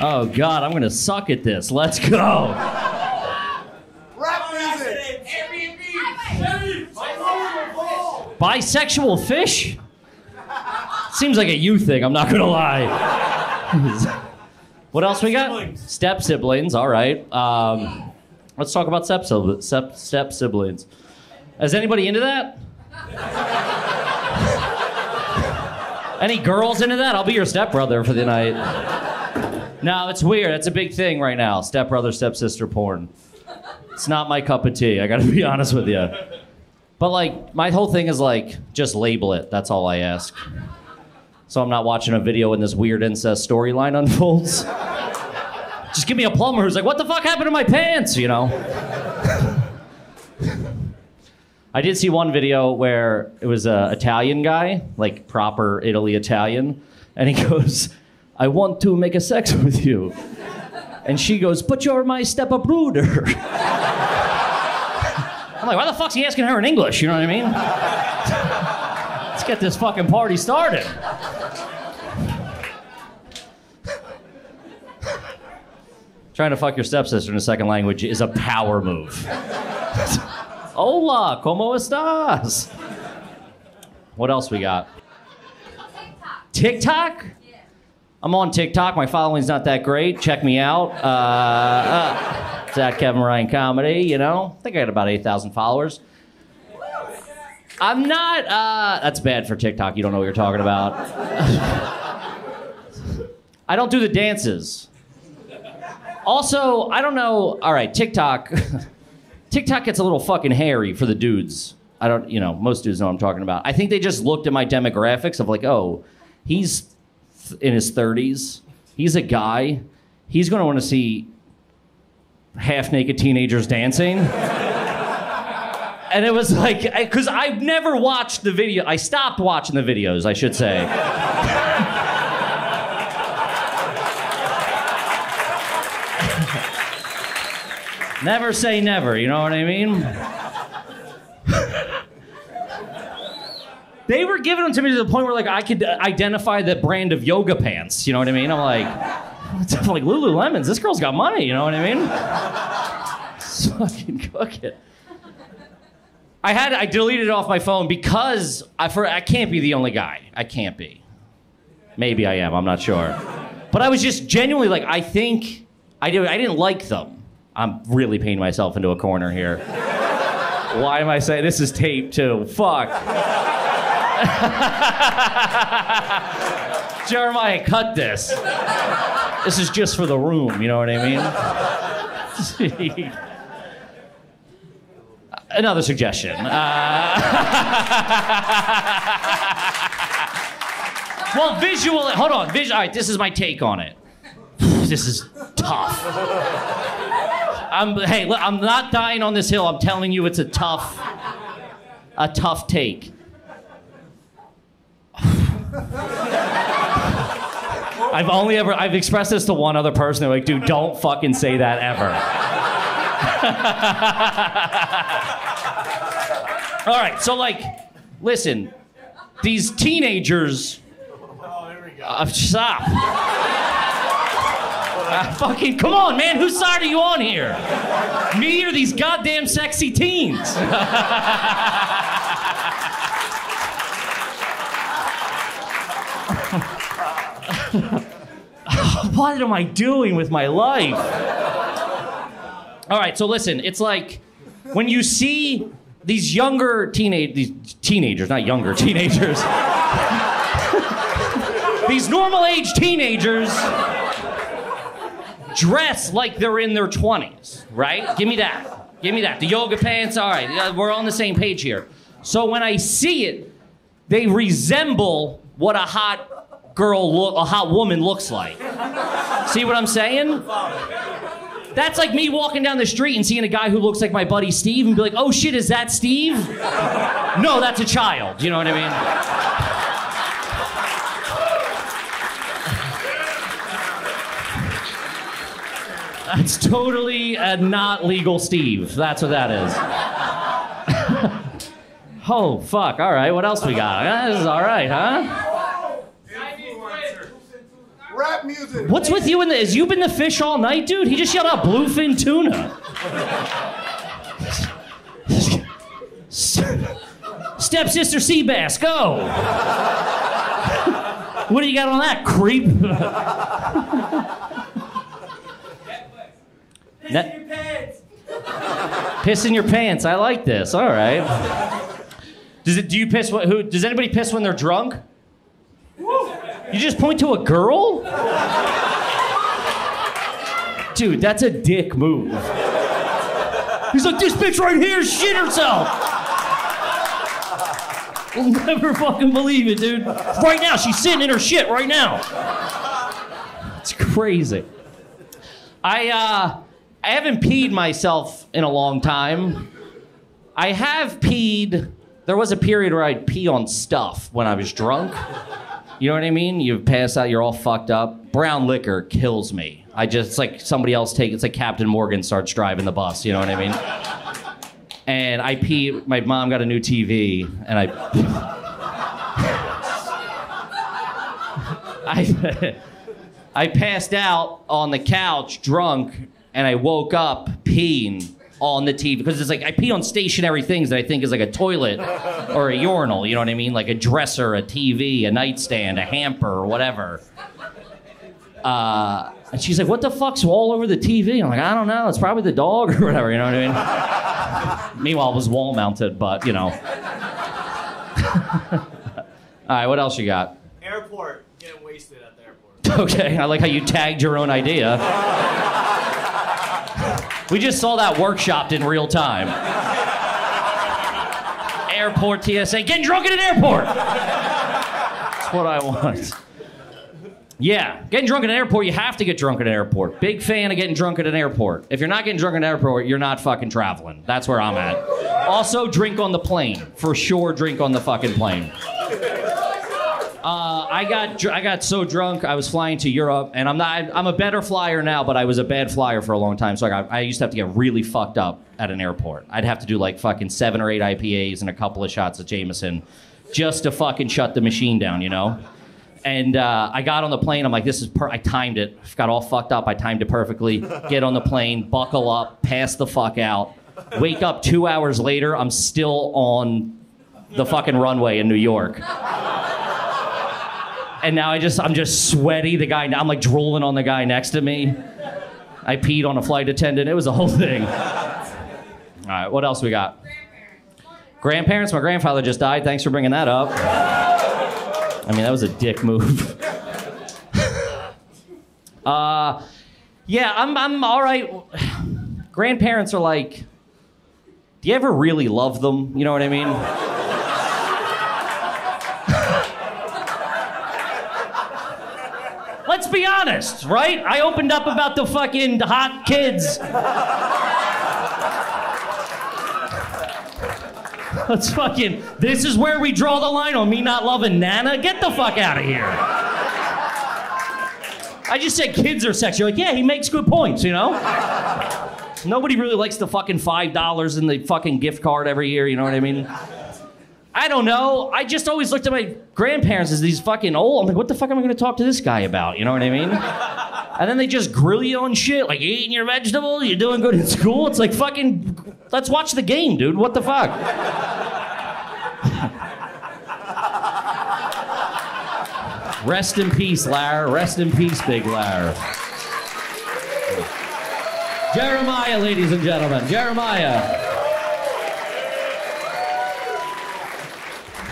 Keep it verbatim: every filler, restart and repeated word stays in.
Oh God, I'm gonna suck at this. Let's go. Rap music. Airbnb. Bisexual fish. Seems like a you thing. I'm not gonna lie. What else we got? Step siblings. All right. Um, let's talk about step step siblings. Is anybody into that? Any girls into that? I'll be your stepbrother for the night. No, it's weird. That's a big thing right now. Stepbrother, stepsister porn. It's not my cup of tea. I gotta be honest with you. But like, my whole thing is like, just label it. That's all I ask. So I'm not watching a video when this weird incest storyline unfolds. Just give me a plumber who's like, what the fuck happened to my pants, you know? I did see one video where it was an Italian guy, like proper Italy Italian, and he goes, I want to make a sex with you. And she goes, but you're my step-uprooter. I'm like, why the fuck's he asking her in English, you know what I mean? Let's get this fucking party started. Trying to fuck your stepsister in a second language is a power move. Hola, ¿cómo estás? What else we got? TikTok? TikTok? Yeah. I'm on TikTok. My following's not that great. Check me out. Uh, uh, it's at Kevin Ryan Comedy, you know? I think I got about eight thousand followers. I'm not, uh, that's bad for TikTok. You don't know what you're talking about. I don't do the dances. Also, I don't know, all right, TikTok. TikTok gets a little fucking hairy for the dudes. I don't, you know, most dudes know what I'm talking about. I think they just looked at my demographics of like, oh, he's in his thirties. He's a guy. He's gonna wanna see half-naked teenagers dancing. And it was like, because I've never watched the video. I stopped watching the videos, I should say. Never say never, you know what I mean? They were giving them to me to the point where like I could identify the brand of yoga pants, you know what I mean? I'm like, I'm like Lulu Lemons, this girl's got money, you know what I mean? So fucking cook it. I had I deleted it off my phone because I for I can't be the only guy. I can't be. Maybe I am. I'm not sure. But I was just genuinely like, I think I did. I didn't like them. I'm really painting myself into a corner here. Why am I saying this is tape too? Fuck. Jeremiah, cut this. This is just for the room. You know what I mean? Another suggestion. Uh, well, visual, hold on. Visual, all right, this is my take on it. This is tough. I'm, hey, look, I'm not dying on this hill. I'm telling you it's a tough, a tough take. I've only ever, I've expressed this to one other person. They're like, dude, don't fucking say that ever. All right, so like, listen, these teenagers. Oh, here we go. Uh, stop. uh, fucking, come on, man, whose side are you on here? Me or these goddamn sexy teens? What am I doing with my life? All right, so listen, it's like when you see these younger teenage, these teenagers, not younger teenagers, these normal age teenagers dress like they're in their twenties, right? Give me that, give me that. The yoga pants, all right, we're on the same page here. So when I see it, they resemble what a hot girl, look, a hot woman looks like. See what I'm saying? That's like me walking down the street and seeing a guy who looks like my buddy Steve and be like, oh shit, is that Steve? No, that's a child, you know what I mean? That's totally a not legal Steve. That's what that is. Oh, fuck, all right, what else we got? This is all right, huh? Rap music. What's with you in the... Has you been the fish all night, dude? He just yelled out bluefin tuna. Stepsister sea bass, go. What do you got on that, creep? Piss that, in your pants. Piss in your pants. I like this. All right. Does it? Do you piss? What? Who? Does anybody piss when they're drunk? Woo. You just point to a girl? Dude, that's a dick move. He's like, this bitch right here shit herself. We'll never fucking believe it, dude. Right now, she's sitting in her shit right now. It's crazy. I, uh, I haven't peed myself in a long time. I have peed. There was a period where I'd pee on stuff when I was drunk. You know what I mean? You pass out, you're all fucked up. Brown liquor kills me. I just, it's like somebody else take, it's like Captain Morgan starts driving the bus, you know what I mean? And I pee, my mom got a new T V, and I... I, I passed out on the couch, drunk, and I woke up peeing on the T V. Because it's like, I pee on stationary things that I think is like a toilet or a urinal, you know what I mean? Like a dresser, a T V, a nightstand, a hamper, or whatever. Uh, and she's like, what the fuck's all over the T V? I'm like, I don't know, it's probably the dog or whatever, you know what I mean? Meanwhile, it was wall-mounted, but, you know. All right, what else you got? Airport, getting wasted at the airport. Okay, I like how you tagged your own idea. We just saw that workshopped in real time. Airport T S A, getting drunk at an airport! That's what I want. Yeah, getting drunk at an airport, you have to get drunk at an airport. Big fan of getting drunk at an airport. If you're not getting drunk at an airport, you're not fucking traveling. That's where I'm at. Also, drink on the plane. For sure, drink on the fucking plane. Uh, I got I got so drunk, I was flying to Europe, and I'm not I'm a better flyer now, but I was a bad flyer for a long time, so I, got, I used to have to get really fucked up at an airport. I'd have to do like fucking seven or eight I P As and a couple of shots of Jameson just to fucking shut the machine down, you know? And uh, I got on the plane. I'm like, this is per... I timed it. Got all fucked up. I timed it perfectly. Get on the plane. Buckle up. Pass the fuck out. Wake up two hours later. I'm still on the fucking runway in New York. And now I just, I'm just sweaty. The guy, I'm like drooling on the guy next to me. I peed on a flight attendant. It was a whole thing. All right, what else we got? Grandparents. Grandparents. My grandfather just died. Thanks for bringing that up. I mean, that was a dick move. uh, yeah, I'm, I'm all right. Grandparents are like, do you ever really love them? You know what I mean? Let's be honest, right? I opened up about the fucking hot kids. Let's fucking, this is where we draw the line on me not loving Nana. Get the fuck out of here. I just said kids are sexy. You're like, yeah, he makes good points, you know? Nobody really likes the fucking five dollars in the fucking gift card every year, you know what I mean? I don't know. I just always looked at my grandparents as these fucking old. I'm like, what the fuck am I going to talk to this guy about? You know what I mean? And then they just grill you on shit, like you eating your vegetables, you're doing good in school. It's like fucking, let's watch the game, dude. What the fuck? Rest in peace, Larry. Rest in peace, Big Larry. Jeremiah, ladies and gentlemen. Jeremiah.